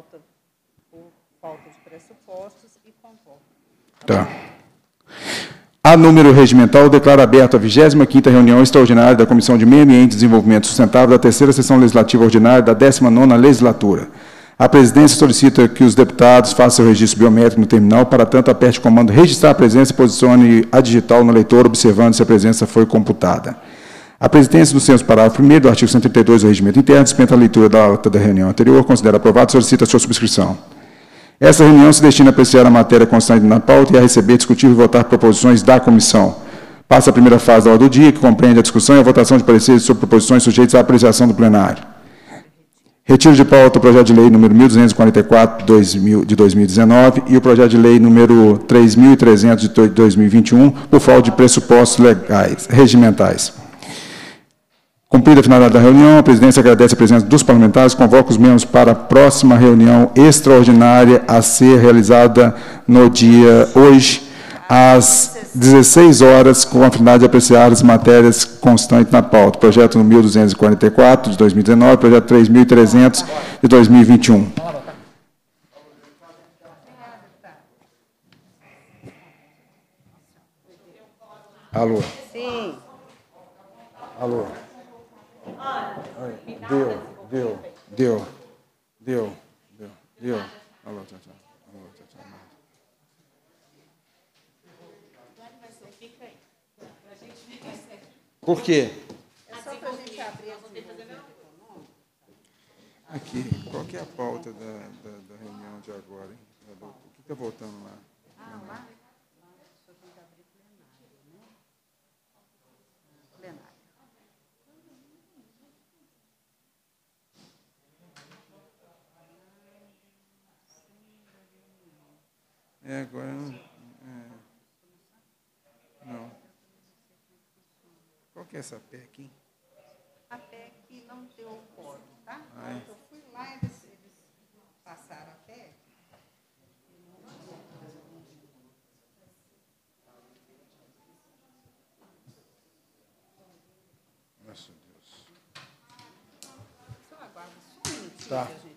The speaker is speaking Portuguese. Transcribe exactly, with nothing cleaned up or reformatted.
falta, por falta de pressupostos e concordo. Tá. A número regimental, declaro aberta a vigésima quinta reunião extraordinária da Comissão de Meio Ambiente e Desenvolvimento Sustentável da terceira Sessão Legislativa Ordinária da décima nona Legislatura. A presidência solicita que os deputados façam o registro biométrico no terminal, para tanto aperte o comando registrar a presença e posicione a digital no leitor, observando se a presença foi computada. A presidência, no senso do parágrafo primeiro do artigo cento e trinta e dois do Regimento Interno, dispensa a leitura da ata da reunião anterior, considera aprovado e solicita a sua subscrição. Esta reunião se destina a apreciar a matéria constante na pauta e a receber, discutir e votar proposições da comissão. Passa a primeira fase da ordem do dia, que compreende a discussão e a votação de pareceres sobre proposições sujeitas à apreciação do plenário. Retiro de pauta o projeto de lei número mil duzentos e quarenta e quatro de dois mil e dezenove e o projeto de lei número três mil e trezentos de dois mil e vinte e um, por falta de pressupostos legais, regimentais. Cumprida a finalidade da reunião, a presidência agradece a presença dos parlamentares, convoca os membros para a próxima reunião extraordinária a ser realizada no dia hoje, às dezesseis horas, com a finalidade de apreciar as matérias constantes na pauta. Projeto mil duzentos e quarenta e quatro, de dois mil e dezenove, projeto três mil e trezentos, de dois mil e vinte e um. Alô? Sim. Alô? Deu, deu, deu, deu, deu, deu. Alô, tchau, tchau. Alô, tchau, tchau. Por quê? É só para a gente abrir a aqui. Qual que é a pauta da, da, da reunião de agora, hein? O que está voltando lá? Ah, lá? Só tem que abrir plenário, né? Plenário. É, agora não. É, não. Qual que é essa P E C, hein? A P E C não deu o quórum, tá? Ah, é. Eu fui lá e eles, eles passaram a P E C. Nossa, Deus. Só aguarda só um minutinho, tá.